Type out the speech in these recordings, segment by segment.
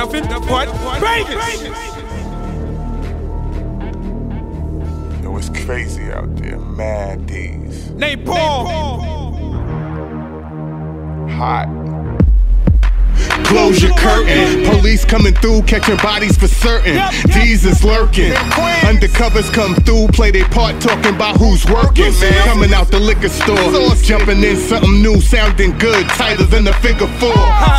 nothing but greatness. You know, it's crazy out there, mad days. Napalm. Hot. Close your curtain. Police coming through, catching bodies for certain. D's is lurking. Undercovers come through, play their part, talking about who's working. Coming out the liquor store, jumping in something new, sounding good, tighter than a figure 4.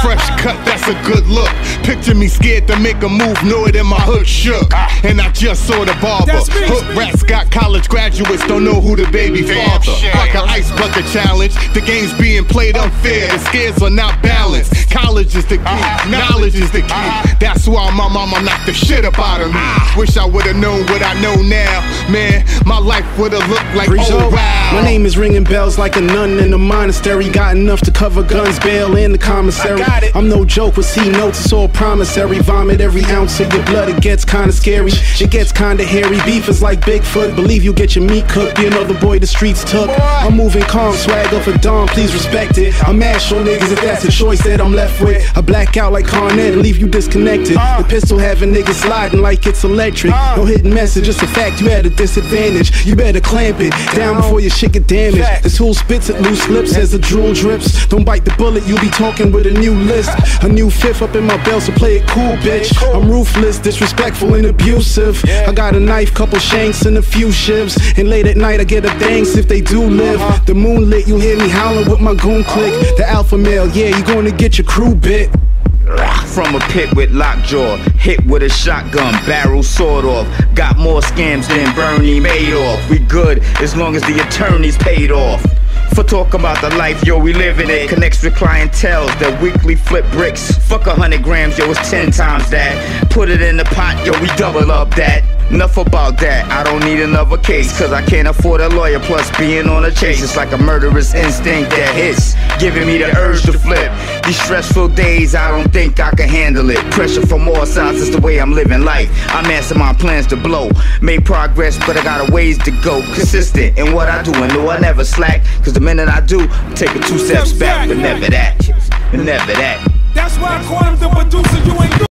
Fresh cut, that's a good look. Picture me scared to make a move, know it in my hood shook. And I just saw the barber. Hood rats got college graduates, don't know who the baby father. Like an ice bucket challenge, the game's being played unfair. The scares are not balanced. College is the key, knowledge is the key. That's why my mama knocked the shit up out of me. Wish I would've known what I know now. Man, my life would've looked like, oh wow. My name is ringing bells like a nun in a monastery. Got enough to cover guns, bail, and the commissary. I'm no joke with C-notes, it's all promissory. Vomit every ounce of your blood, it gets kinda scary. It gets kinda hairy, beef is like Bigfoot. Believe you get your meat cooked, you know the boy the streets took. I'm moving calm, swag up for dawn, please respect it. I'm ash on niggas if that's a choice that I'm left with. I black out like Con Ed and leave you disconnected. The pistol having niggas sliding like it's electric. No hidden message, it's a fact, you at a disadvantage. You better clamp it down before your shit get damaged. This tool spits at loose lips as the drool drips. Don't bite the bullet, you'll be talking with a new list. A new fifth up in my belt, so play it cool, bitch. I'm ruthless, disrespectful, and abusive. I got a knife, couple shanks, and a few shivs. And late at night I get up thanks if they do live. The moonlit, you hear me howling with my goon click. The alpha male, yeah, you gonna get your crew bit. From a pit with lockjaw, hit with a shotgun, barrel sawed off. Got more scams than Bernie Madoff. We good as long as the attorney's paid off. For talking about the life, yo, we living it. Connects with clientels that weekly flip bricks. Fuck 100 grams, yo, it's 10 times that. Put it in the pot, yo, we double up that. Enough about that, I don't need another case. Cause I can't afford a lawyer, plus being on a chase. It's like a murderous instinct that hits, giving me the urge to flip. These stressful days, I don't think I can handle it. Pressure from all sides is the way I'm living life. I'm mastermind plans to blow. Made progress, but I got a ways to go. Consistent in what I do, and no, I never slack. Cause the minute I do, I'm taking 2 steps back. But never that, but never that. That's why I call him the producer, you ain't